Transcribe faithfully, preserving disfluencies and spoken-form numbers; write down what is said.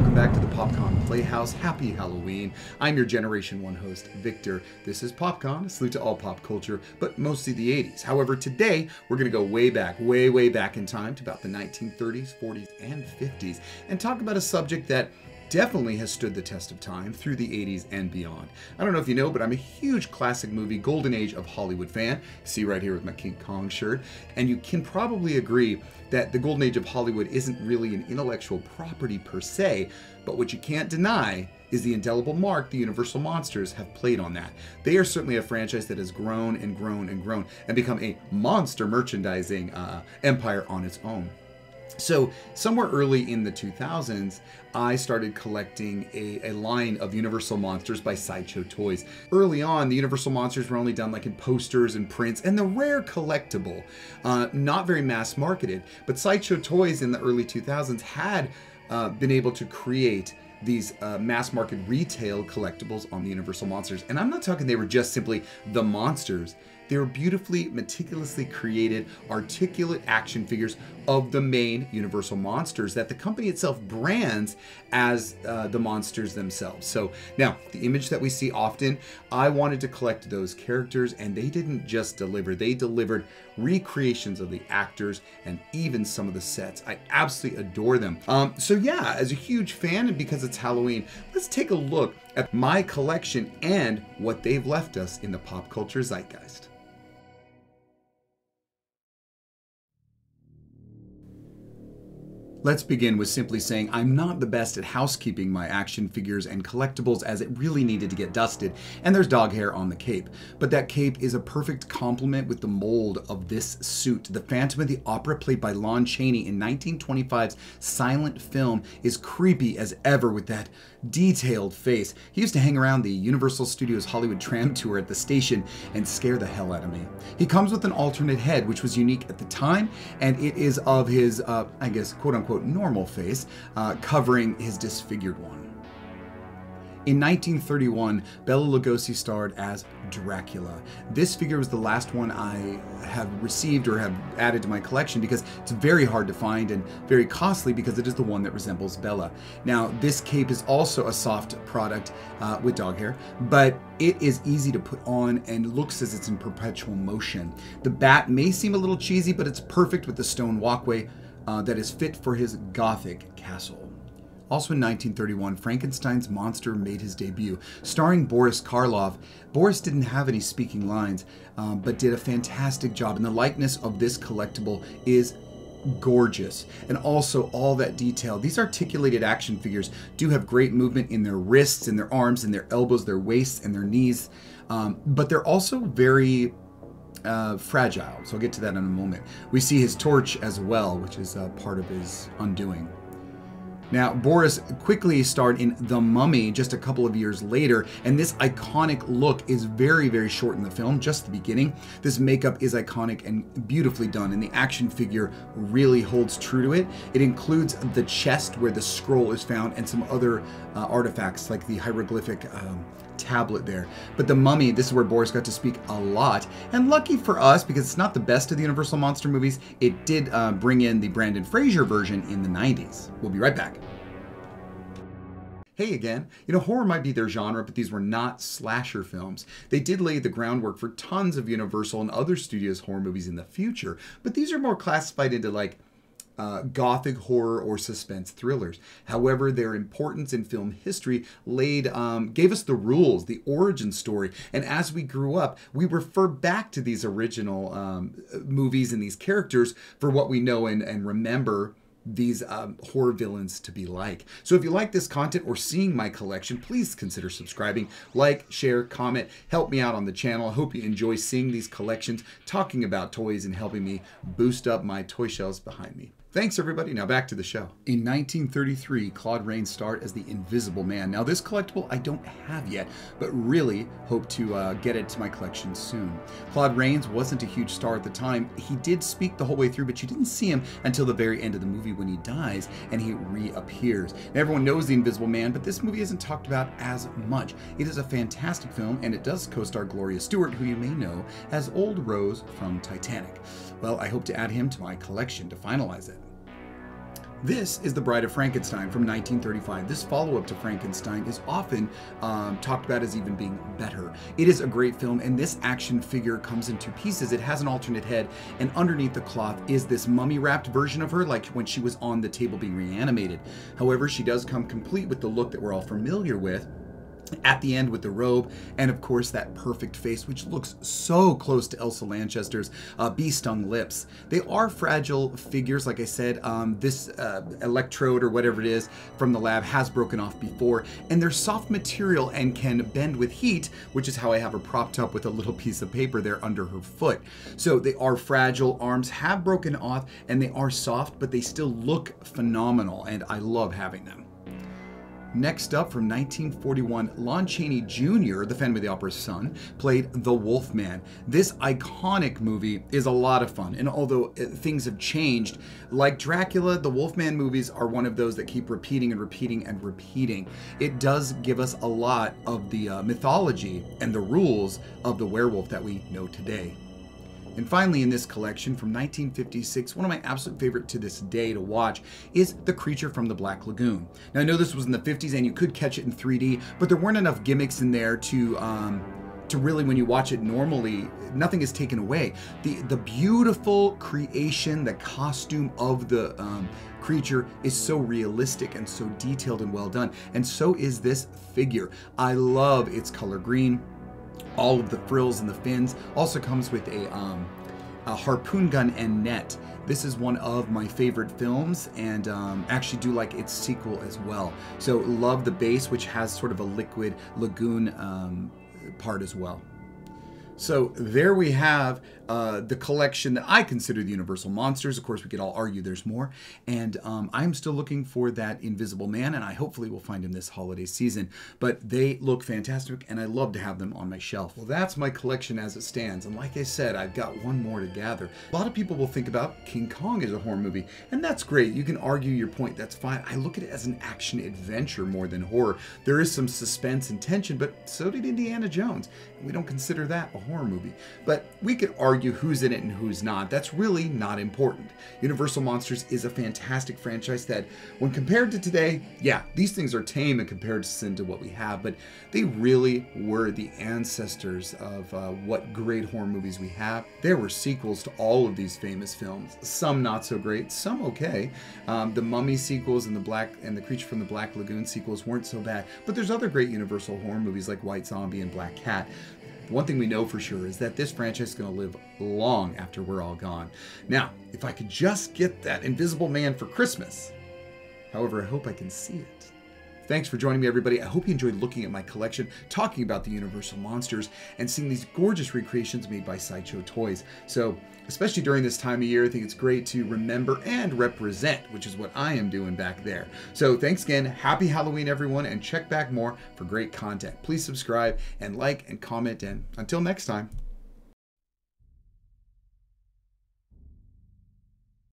welcome back to the PopCon Playhouse. Happy Halloween. I'm your Generation one host, Victor. This is PopCon, a salute to all pop culture, but mostly the eighties. However, today we're going to go way back, way, way back in time to about the nineteen thirties, forties, and fifties, and talk about a subject that definitely has stood the test of time through the eighties and beyond. I don't know if you know, but I'm a huge classic movie Golden Age of Hollywood fan. See right here with my King Kong shirt. And you can probably agree that the Golden Age of Hollywood isn't really an intellectual property per se, but what you can't deny is the indelible mark the Universal Monsters have played on that. They are certainly a franchise that has grown and grown and grown and become a monster merchandising uh, empire on its own. So somewhere early in the two thousands, I started collecting a, a line of Universal Monsters by Sideshow Toys. Early on, the Universal Monsters were only done like in posters and prints and the rare collectible, uh, not very mass marketed. But Sideshow Toys in the early two thousands had uh, been able to create these uh, mass market retail collectibles on the Universal Monsters. And I'm not talking they were just simply the monsters. They were beautifully, meticulously created, articulate action figures of the main Universal Monsters that the company itself brands as uh, the monsters themselves. So now, the image that we see often, I wanted to collect those characters, and they didn't just deliver. They delivered recreations of the actors and even some of the sets. I absolutely adore them. Um, so yeah, as a huge fan, and because it's Halloween, let's take a look at my collection and what they've left us in the pop culture zeitgeist. Let's begin with simply saying I'm not the best at housekeeping my action figures and collectibles, as it really needed to get dusted, and there's dog hair on the cape. But that cape is a perfect complement with the mold of this suit. The Phantom of the Opera, played by Lon Chaney in nineteen twenty-five's silent film, is creepy as ever with that detailed face. He used to hang around the Universal Studios Hollywood tram tour at the station and scare the hell out of me. He comes with an alternate head, which was unique at the time, and it is of his, uh, I guess, quote-unquote, normal face, uh, covering his disfigured one. In nineteen thirty-one, Bela Lugosi starred as Dracula. This figure was the last one I have received or have added to my collection because it's very hard to find and very costly because it is the one that resembles Bela. Now, this cape is also a soft product uh, with dog hair, but it is easy to put on and looks as it's in perpetual motion. The bat may seem a little cheesy, but it's perfect with the stone walkway Uh, that is fit for his gothic castle. Also in nineteen thirty-one, Frankenstein's monster made his debut. Starring Boris Karloff, Boris didn't have any speaking lines, um, but did a fantastic job, and the likeness of this collectible is gorgeous. And also all that detail. These articulated action figures do have great movement in their wrists, in their arms, in their elbows, their waists, and their knees, um, but they're also very Uh, fragile, so I'll get to that in a moment. We see his torch as well, which is uh, part of his undoing. Now, Boris quickly starred in The Mummy just a couple of years later, and this iconic look is very, very short in the film, just the beginning. This makeup is iconic and beautifully done, and the action figure really holds true to it. It includes the chest where the scroll is found and some other uh, artifacts like the hieroglyphic um, tablet there. But The Mummy, this is where Boris got to speak a lot, and lucky for us, because it's not the best of the Universal Monster movies, it did uh, bring in the Brandon Fraser version in the nineties. We'll be right back. Hey again, you know, horror might be their genre, but these were not slasher films. They did lay the groundwork for tons of Universal and other studios' horror movies in the future, but these are more classified into like uh, gothic horror or suspense thrillers. However, their importance in film history laid, um, gave us the rules, the origin story, and as we grew up, we refer back to these original um, movies and these characters for what we know and, and remember these um, horror villains to be like. So if you like this content or seeing my collection, please consider subscribing, like, share, comment, help me out on the channel. I hope you enjoy seeing these collections, talking about toys, and helping me boost up my toy shelves behind me. Thanks everybody, now back to the show. In nineteen thirty-three, Claude Rains starred as the Invisible Man. Now this collectible I don't have yet, but really hope to uh, get it to my collection soon. Claude Rains wasn't a huge star at the time. He did speak the whole way through, but you didn't see him until the very end of the movie when he dies and he reappears. Now, everyone knows the Invisible Man, but this movie isn't talked about as much. It is a fantastic film, and it does co-star Gloria Stewart, who you may know as Old Rose from Titanic. Well, I hope to add him to my collection to finalize it. This is The Bride of Frankenstein from nineteen thirty-five. This follow-up to Frankenstein is often um, talked about as even being better. It is a great film, and this action figure comes in two pieces. It has an alternate head, and underneath the cloth is this mummy-wrapped version of her, like when she was on the table being reanimated. However, she does come complete with the look that we're all familiar with, at the end with the robe, and of course that perfect face, which looks so close to Elsa Lanchester's uh, bee-stung lips. They are fragile figures, like I said. Um, this uh, electrode or whatever it is from the lab has broken off before, and they're soft material and can bend with heat, which is how I have her propped up with a little piece of paper there under her foot. So they are fragile, arms have broken off, and they are soft, but they still look phenomenal, and I love having them. Next up, from nineteen forty-one, Lon Chaney Junior, the Phantom of the Opera's son, played The Wolfman. This iconic movie is a lot of fun, and although things have changed, like Dracula, the Wolfman movies are one of those that keep repeating and repeating and repeating. It does give us a lot of the uh, mythology and the rules of the werewolf that we know today. And finally, in this collection from nineteen fifty-six, one of my absolute favorite to this day to watch is The Creature from the Black Lagoon. Now, I know this was in the fifties and you could catch it in three D, but there weren't enough gimmicks in there to, um, to really, when you watch it normally, nothing is taken away. The, the beautiful creation, the costume of the um, creature is so realistic and so detailed and well done. And so is this figure. I love its color green. All of the frills and the fins. Also comes with a, um, a harpoon gun and net. This is one of my favorite films, and um, actually do like its sequel as well. So love the base, which has sort of a liquid lagoon um, part as well. So there we have uh, the collection that I consider the Universal Monsters. Of course, we could all argue there's more. And um, I'm still looking for that Invisible Man, and I hopefully will find him this holiday season. But they look fantastic, and I love to have them on my shelf. Well, that's my collection as it stands. And like I said, I've got one more to gather. A lot of people will think about King Kong as a horror movie, and that's great. You can argue your point. That's fine. I look at it as an action adventure more than horror. There is some suspense and tension, but so did Indiana Jones. We don't consider that a horror movie. horror movie, but we could argue who's in it and who's not. That's really not important. Universal Monsters is a fantastic franchise that, when compared to today, yeah, these things are tame in comparison to what we have, but they really were the ancestors of uh, what great horror movies we have. There were sequels to all of these famous films, some not so great, some okay. Um, the Mummy sequels and the Black and the Creature from the Black Lagoon sequels weren't so bad, but there's other great Universal horror movies like White Zombie and Black Cat. One thing we know for sure is that this franchise is going to live long after we're all gone. Now, if I could just get that Invisible Man for Christmas. However, I hope I can see it. Thanks for joining me, everybody. I hope you enjoyed looking at my collection, talking about the Universal Monsters, and seeing these gorgeous recreations made by Sideshow Toys. So, especially during this time of year, I think it's great to remember and represent, which is what I am doing back there. So thanks again. Happy Halloween, everyone, and check back more for great content. Please subscribe and like and comment, and until next time.